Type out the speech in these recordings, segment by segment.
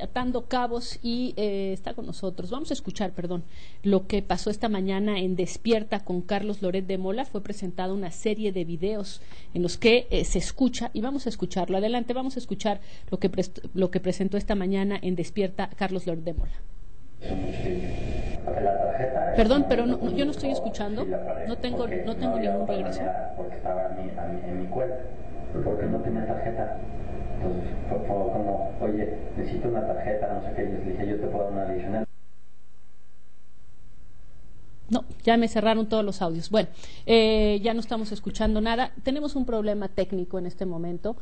atando cabos y está con nosotros. Vamos a escuchar, perdón, lo que pasó esta mañana en Despierta con Carlos Loret de Mola. Fue presentada una serie de videos en los que se escucha y vamos a escucharlo. Adelante, vamos a escuchar lo que presentó esta mañana en Despierta Carlos Loret de Mola. Perdón, pero no, yo no estoy escuchando, no tengo ningún regreso. Porque estaba en mi cuenta, porque no tenía tarjeta. Entonces fue como, oye, necesito una tarjeta, no sé qué, les dije, yo te puedo dar una adicional. No, ya me cerraron todos los audios. Bueno, ya no estamos escuchando nada. Tenemos un problema técnico en este momento.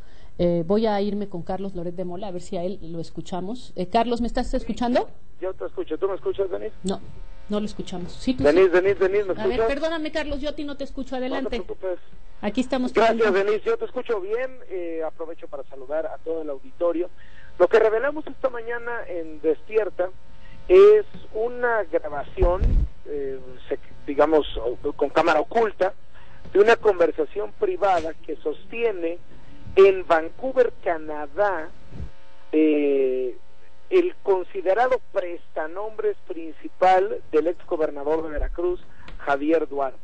Voy a irme con Carlos Loret de Mola, a ver si a él lo escuchamos. Carlos, ¿me estás escuchando? Yo te escucho. ¿Tú me escuchas, Denise? No, no lo escuchamos. Sí, Denise, ¿me escuchas? A ver, perdóname, Carlos, yo a ti no te escucho. Adelante. No te preocupes. Aquí estamos. Gracias, Denise, yo te escucho bien. Aprovecho para saludar a todo el auditorio. Lo que revelamos esta mañana en Despierta es una grabación, digamos, con cámara oculta, de una conversación privada que sostiene en Vancouver, Canadá, el considerado prestanombres principal del ex gobernador de Veracruz, Javier Duarte.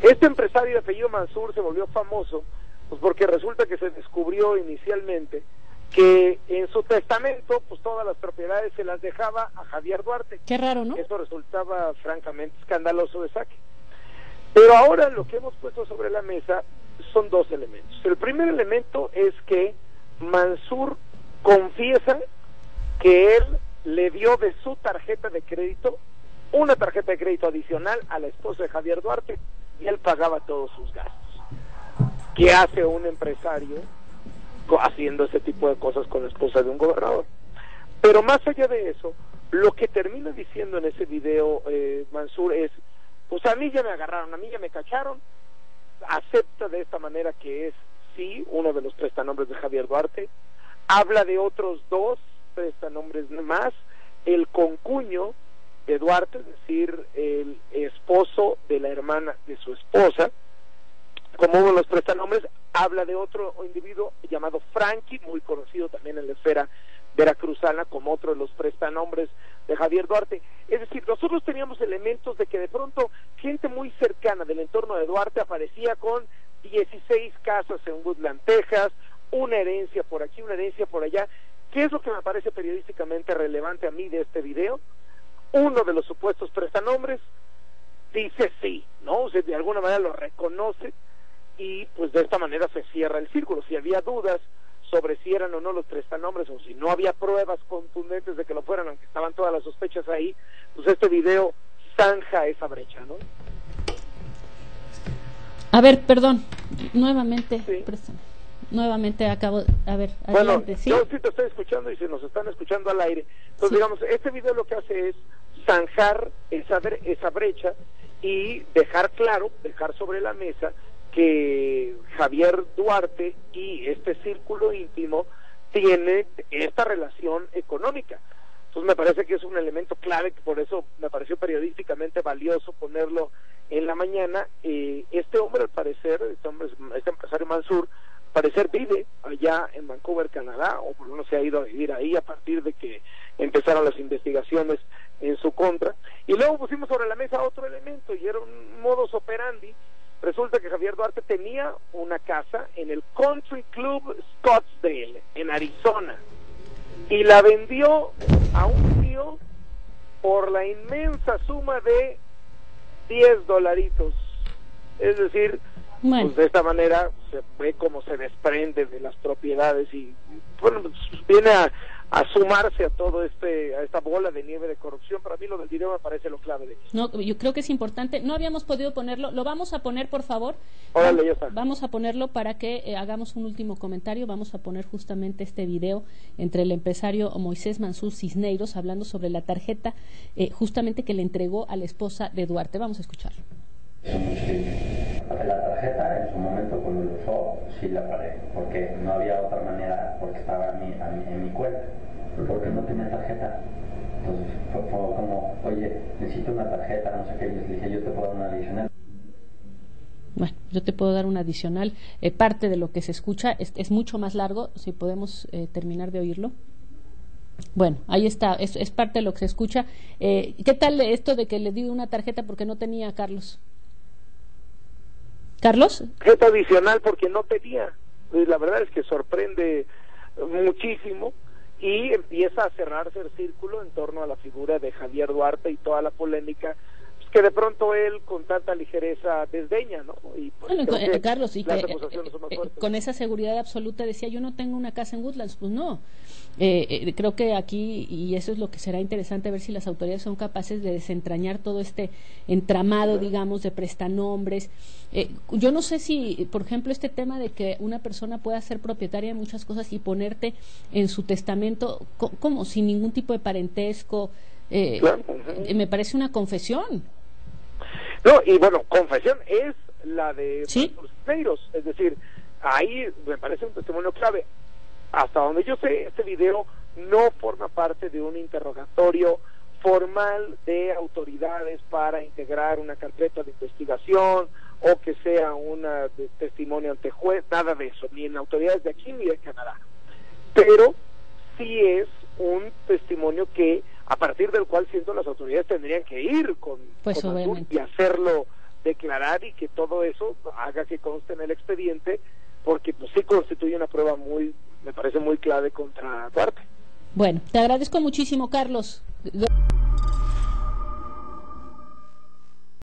Este empresario de apellido Mansur se volvió famoso pues porque resulta que se descubrió inicialmente que en su testamento pues todas las propiedades se las dejaba a Javier Duarte. Qué raro, ¿no? Eso resultaba francamente escandaloso de saque. Pero ahora lo que hemos puesto sobre la mesa son dos elementos. El primer elemento es que Mansur confiesa que él le dio de su tarjeta de crédito una tarjeta de crédito adicional a la esposa de Javier Duarte y él pagaba todos sus gastos. ¿Qué hace un empresario haciendo ese tipo de cosas con la esposa de un gobernador? Pero más allá de eso, lo que termina diciendo en ese video Mansur es, pues a mí ya me agarraron, a mí ya me cacharon, acepta de esta manera que es, sí, uno de los prestanombres de Javier Duarte, habla de otros dos prestanombres más, el concuño de Duarte, es decir, el esposo de la hermana de su esposa, como uno de los prestanombres, habla de otro individuo llamado Frankie, muy conocido también en la esfera veracruzana como otro de los prestanombres de Javier Duarte. Es decir, nosotros teníamos elementos de que de pronto gente muy cercana del entorno de Duarte aparecía con 16 casas en Woodland, Texas, una herencia por aquí, una herencia por allá. ¿Qué es lo que me parece periodísticamente relevante a mí de este video? Uno de los supuestos prestanombres dice sí, ¿no? O sea, de alguna manera lo reconoce y pues de esta manera se cierra el círculo. Si había dudas sobre si eran o no los prestanombres o si no había pruebas contundentes de que lo fueran, aunque estaban todas las sospechas ahí, pues este video zanja esa brecha, ¿no? A ver, perdón, nuevamente, sí. Nuevamente acabo, a ver, bueno, adelante, ¿sí? Yo sí te estoy escuchando y se nos están escuchando al aire. Entonces, sí, digamos, este video lo que hace es zanjar esa brecha y dejar claro, dejar sobre la mesa que Javier Duarte y este círculo íntimo tiene esta relación económica. Entonces me parece que es un elemento clave, que por eso me pareció periodísticamente valioso ponerlo en la mañana. Este hombre, al parecer, este empresario Mansur, al parecer vive allá en Vancouver, Canadá, o por lo menos se ha ido a vivir ahí a partir de que empezaron las investigaciones en su contra. Y luego pusimos sobre la mesa otro elemento, y era un modus operandi. Resulta que Javier Duarte tenía una casa en el Country Club Scottsdale, en Arizona, y la vendió a un tío por la inmensa suma de $10. Es decir, bueno, pues de esta manera se ve cómo se desprende de las propiedades y bueno, pues viene a sumarse a todo a esta bola de nieve de corrupción. Para mí lo del video me parece lo clave de eso. No, yo creo que es importante, no habíamos podido ponerlo, lo vamos a poner, por favor. Órale, ya está. Vamos a ponerlo para que hagamos un último comentario. Vamos a poner justamente este video entre el empresario Moisés Mansur Cisneiros hablando sobre la tarjeta justamente que le entregó a la esposa de Duarte. Vamos a escucharlo. La tarjeta en su momento cuando lo usó sí la pagué, porque no había otra manera, porque estaba en mi cuenta, porque no tenía tarjeta. Entonces fue como, oye, necesito una tarjeta, no sé qué, les dije, yo te puedo dar una adicional. Bueno, yo te puedo dar una adicional. Parte de lo que se escucha es mucho más largo, si podemos terminar de oírlo. Bueno, ahí está, es parte de lo que se escucha. ¿Qué tal esto de que le di una tarjeta porque no tenía a Carlos? ¿Carlos? Tarjeta adicional porque no tenía. La verdad es que sorprende muchísimo y empieza a cerrarse el círculo en torno a la figura de Javier Duarte y toda la polémica que de pronto él con tanta ligereza desdeña, ¿no? Y pues, bueno, Carlos, y que, con esa seguridad absoluta decía, yo no tengo una casa en Woodlands, pues no. Creo que aquí, y eso es lo que será interesante, ver si las autoridades son capaces de desentrañar todo este entramado, digamos, de prestanombres. Yo no sé si, por ejemplo, este tema de que una persona pueda ser propietaria de muchas cosas y ponerte en su testamento, como sin ningún tipo de parentesco, claro. Me parece una confesión. No, y bueno, confesión es la de Mansur Cisneiros, es decir, ahí me parece un testimonio clave. Hasta donde yo sé, este video no forma parte de un interrogatorio formal de autoridades para integrar una carpeta de investigación o que sea un testimonio ante juez, nada de eso, ni en autoridades de aquí ni de Canadá. Pero sí es un testimonio que a partir del cual siento las autoridades tendrían que ir con Mansur y hacerlo declarar y que todo eso haga que conste en el expediente, porque pues sí constituye una prueba muy, me parece muy clave contra Duarte. Bueno, te agradezco muchísimo, Carlos.